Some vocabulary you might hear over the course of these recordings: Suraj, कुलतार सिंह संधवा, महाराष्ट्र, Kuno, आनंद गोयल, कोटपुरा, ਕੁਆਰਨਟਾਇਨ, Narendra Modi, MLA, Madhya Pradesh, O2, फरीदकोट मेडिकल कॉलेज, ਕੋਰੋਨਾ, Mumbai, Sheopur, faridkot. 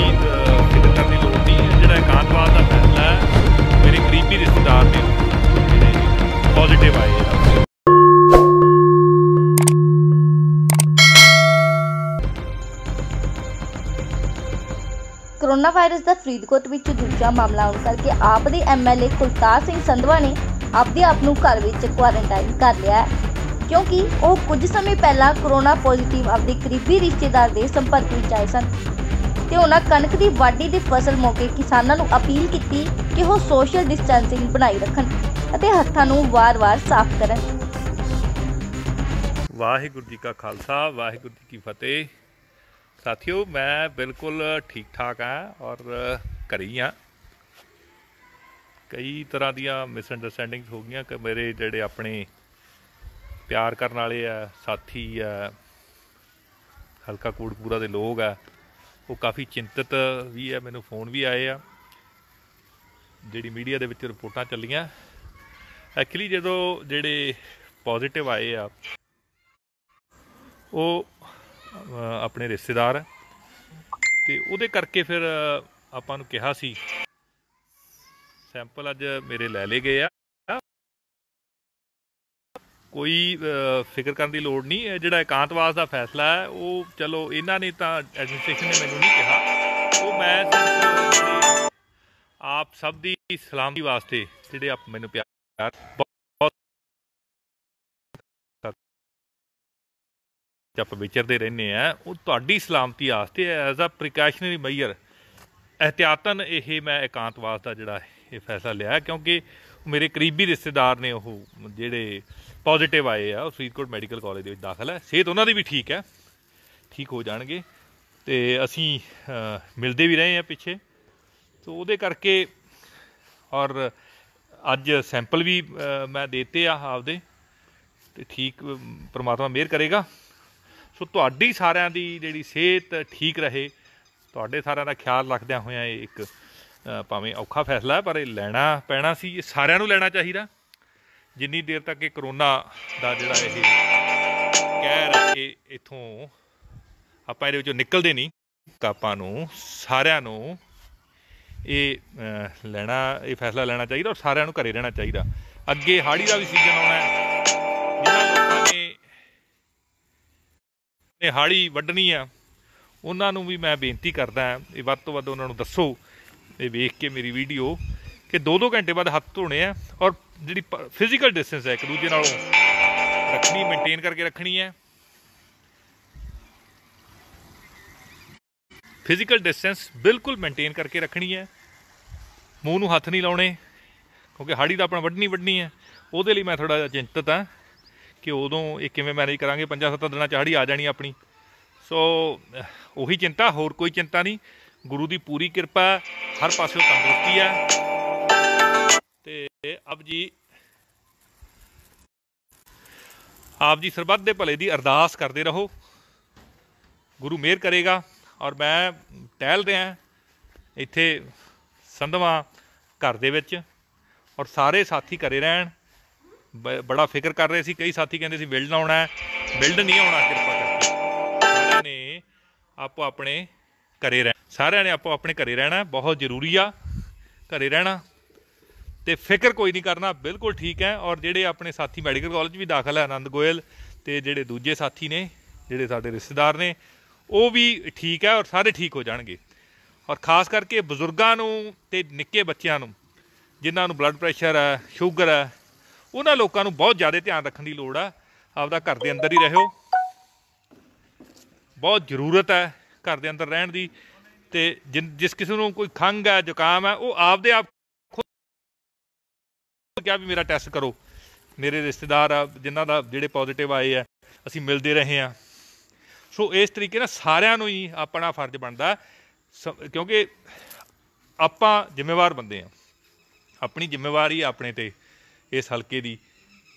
कोई फिक्र करने की जरूरत नहीं है। जोड़ा एकांतवाद का फैसला है, मेरे करीबी रिश्तेदार ने पॉजिटिव आए। कोरोना वायरस का फरीदकोट में दूसरा मामला आने करके आप दे MLA कुलतार सिंह संधवा ने अपने आप को घर में क्वारंटाइन कर लिया है, क्योंकि वो कुछ समय पहला कोरोना पॉजिटिव अपने करीबी रिश्तेदार के संपर्क में आए सन। तो उन्होंने कणक की वाढ़ी की फसल मौके किसानों को अपील की कि वो सोशल डिस्टेंसिंग बनाई रखन और हत्थों को वार-वार साफ करन। वाहिगुरु जी का खालसा, वाहिगुरु जी की फतेह। साथियों, मैं बिल्कुल ठीक ठाक हाँ और घर ही हाँ। कई तरह दियाँ मिसअंडरस्टैंडिंग्स हो गई कि मेरे जोड़े अपने प्यार करने वाले है, साथी है, हल्का कोटपुरा के लोग है, वो काफ़ी चिंतित भी है। मैनू फोन भी आए आ, जी मीडिया के रिपोर्टा चलिया। एक्चुअली जो जोड़े पॉजिटिव आए आ वो अपने रिश्तेदार ते उहदे करके फिर आपां नूं कहा सी, सैंपल अज मेरे ले ले गए आ, कोई फिक्र करने की लोड़ नहीं है। जिहड़ा एकांतवास का फैसला है वो चलो इन्हां ने तां एडमिनिस्ट्रेशन ने मैनूं नहीं कहा, वो मैं आप सब दी सलामती वास्ते जिहड़े आप मैनूं प्यार आप विचरते रहने हैं, वो तुहाडी सलामती वास्ते एज अ प्रिकॉशनरी मेजर एहतियातन ये मैं एकांतवास का जिहड़ा ये फैसला लिया, क्योंकि मेरे करीबी रिश्तेदार ने वो जिहड़े पॉजिटिव आए आ फरीदकोट मेडिकल कॉलेज दे विच दाखिल है। सेहत उन्हां दी भी ठीक है, ठीक हो जाएंगे ते असीं मिलते भी रहे हैं पिछे, तो उहदे करके और अज सैंपल भी मैं देते आ आपदे, ते ठीक परमात्मा मेहर करेगा। सो तुहाडी सारिआं दी जिहड़ी सेहत ठीक रहे, तुहाडे सारिआं दा ख्याल रखदिआं होइआं एक भावें औखा फैसला है, पर लैना पैना सी, सारिआं नूं लैना चाहीदा। जिन्नी देर तक ये करोना दा जिहड़ा ये कहर है कि इथों आपां इहदे विचों निकलदे नहीं, आपां नूं सारिआं नूं ये लैना, ये फैसला लैना चाहीदा और सारिआं नूं घरे रहना चाहीदा। अग्गे हाड़ी दा भी सीजन आउणा है, ने हाड़ी वढ़नी आ, उन्होंने भी मैं बेनती करदा ये वध तो वध उन्होंने दसो ये वेख के मेरी वीडियो कि 2-2 घंटे बाद हत्थ धोने आ और जिहड़ी फिजिकल डिस्टेंस है एक दूजे नालों रखनी, मेनटेन करके रखनी है। फिजिकल डिस्टेंस बिल्कुल मेनटेन करके रखनी है, मूँह नूं हत्थ नहीं लाने, क्योंकि हाड़ी तो अपना वढ़नी है। उहदे लई मैं थोड़ा जिहा चिंतित हाँ कि उदों ये किवें मैनेज करांगे, 5-7 दिनां चाड़ी आ जानी अपनी। सो उही चिंता, होर कोई चिंता नहीं। गुरु की पूरी कृपा, हर पासों तंदुरुस्ती है। ते आप जी सरबत दे भले की अरदास करते रहो, गुरु मेहर करेगा। और मैं टहल रहा इत्थे संधवा घर दे विच और सारे साथी घरे रहन, बड़ा फिक्र कर रहे सी। कई साथी कहते बिल्ड आना है, बिल्ड नहीं आना, कृपा करके सारे ने आपो अपने घरे रहना, सारे ने आपो अपने घरे रहना, बहुत जरूरी आ घरे रहना। तो फिक्र कोई नहीं करना, बिल्कुल ठीक है। और जोड़े अपने साथी मैडिकल कॉलेज भी दाखिल है आनंद गोयल, तो जोड़े दूजे साथी ने जोड़े साढ़े रिश्तेदार ने वो भी ठीक है और सारे ठीक हो जाएंगे। और खास करके बजुर्गों तो निक्के बच्चों जिन्होंने ब्लड प्रैशर है, शूगर है, उन्हां लोकां नूं बहुत ज़्यादा ध्यान रखने की लोड़ है। आपदा घर के अंदर ही रहो, बहुत जरूरत है घर के अंदर रहन की। तो जिस किसी नूं कोई खंघ है, जुकाम है, वो आपदे आप खुद क्या भी मेरा टैस्ट करो। मेरे रिश्तेदार आ जिन्हां दा जिहड़े पॉजिटिव आए है, असीं मिलते रहे हैं। सो इस तरीके नाल सारिआं नूं ही अपना फर्ज बनदा, क्योंकि आपां जिम्मेवार बंदे आ, अपनी जिम्मेवारी अपने ते इस हलके की।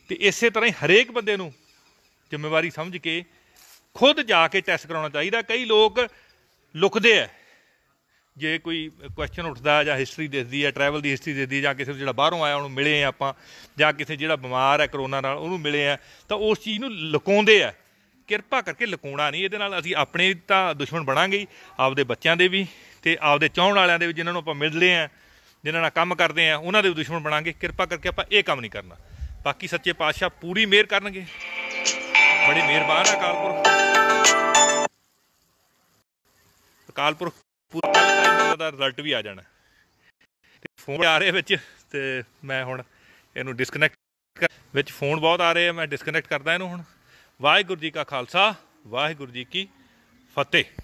तो इस तरह ही हरेक बंदे नूं जिम्मेवारी समझ के खुद जाके टैस्ट कराउणा चाहिदा। कई लोग लुकदे है, जे कोई क्वेश्चन उठता है, हिस्टरी दिसदी है, ट्रैवल की हिस्टरी दिसदी, जां किसी जिहड़ा बाहरों आया उन्होंने मिले आपां, जां किसी जिहड़ा बीमार है करोना नाल उन्होंने मिले हैं, तो उस चीज़ नूं लुकाउंदे है। किरपा करके लुकाउणा नहीं, इहदे नाल असीं अपने तां दुश्मन बनांगे, आपदे बच्चों के भी, तो आपदे चाहण वालियां दे जिन्हां नूं आपां मिलदे आ, जिन्हां नाल काम करदे आ, उन्हां दे दुश्मन बनांगे। किरपा करके आपां इह काम नहीं करना। बाकी सच्चे पातशाह पूरी मेहर करनगे। बड़ी मेहरबान अकाल पुरख, अकाल पुरख पूरा रिजल्ट भी आ जाना। फोन आ रहे विच ते मैं हुण इहनूं डिस्कनैक्ट विच फोन बहुत आ रहे, मैं डिस्कनैक्ट करदा इहनूं हुण। वाहिगुरू जी का खालसा, वाहिगुरू जी की फतेह।